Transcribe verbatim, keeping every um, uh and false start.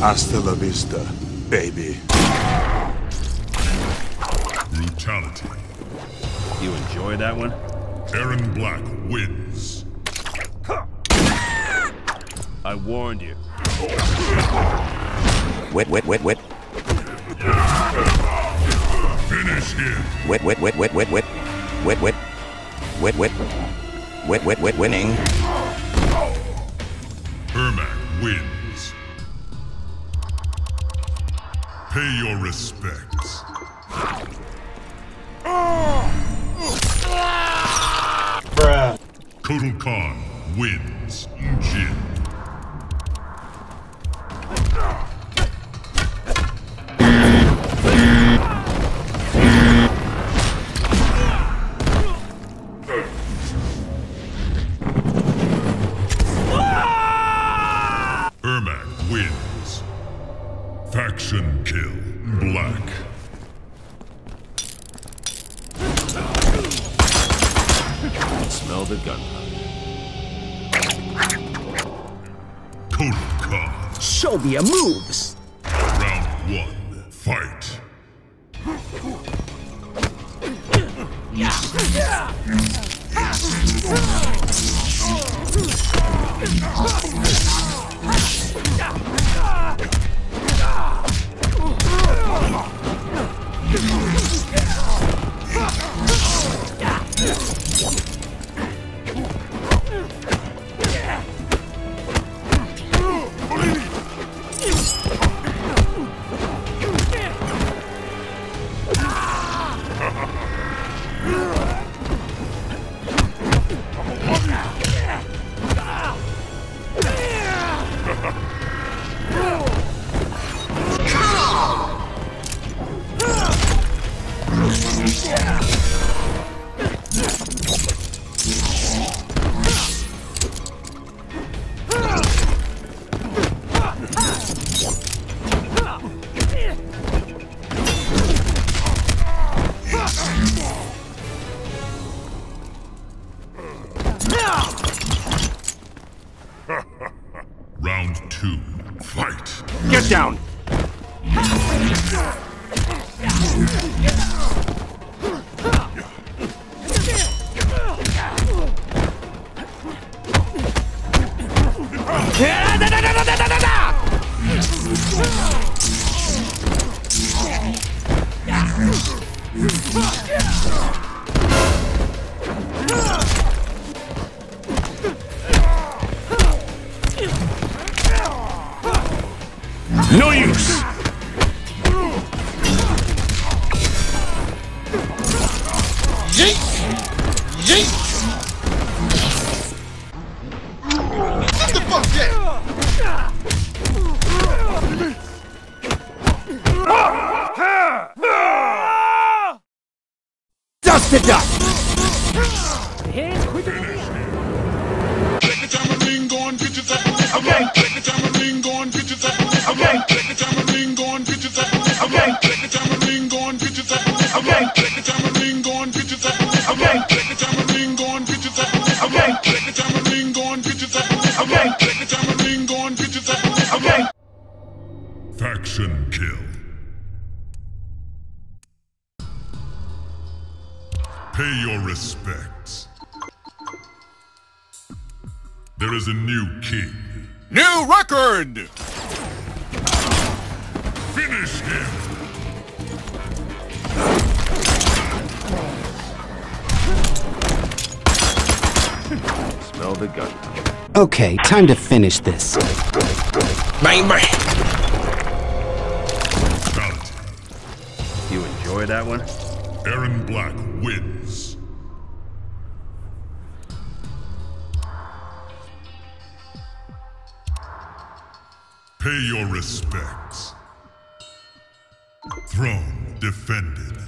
Hasta la vista, baby. Brutality. You enjoy that one? Erron Black wins. I warned you. Wet, wet, wet, wet. Finish him. Wet, wet, wet, wet, wet, wet. Wet, wet. Wet, wet. Wet, wet, wet, winning. Ermac wins. Pay your respects. Bruh. Kotal Khan wins. Jin. Ermac wins. Faction kill. Black. Smell the gunpowder. Kotal Khan. Show me your moves. Round one. Fight. Yeah. Yeah. Round two, fight! Get down! No use! Jin! Jin! Get the fuck down! Dust it up! Here's quick and easy. Take the time ring, go and get your time. Okay! Take the time ring, go and get your time. Okay. Take the tamarind, go and get your zap. Okay. Take the tamarind, go and get your zap. Okay. Take the tamarind, go and get your zap. Okay. Take the tamarind, go and get your zap. Okay. Take the tamarind, go and get your zap. Okay. Take the tamarind, go and get your zap. Okay. Faction kill. Pay your respects. There is a new king. New record. Finish him! Smell the gun. Okay, time to finish this. Bang, bang. You enjoy that one? Erron Black wins. Pay your respects. Throne defended.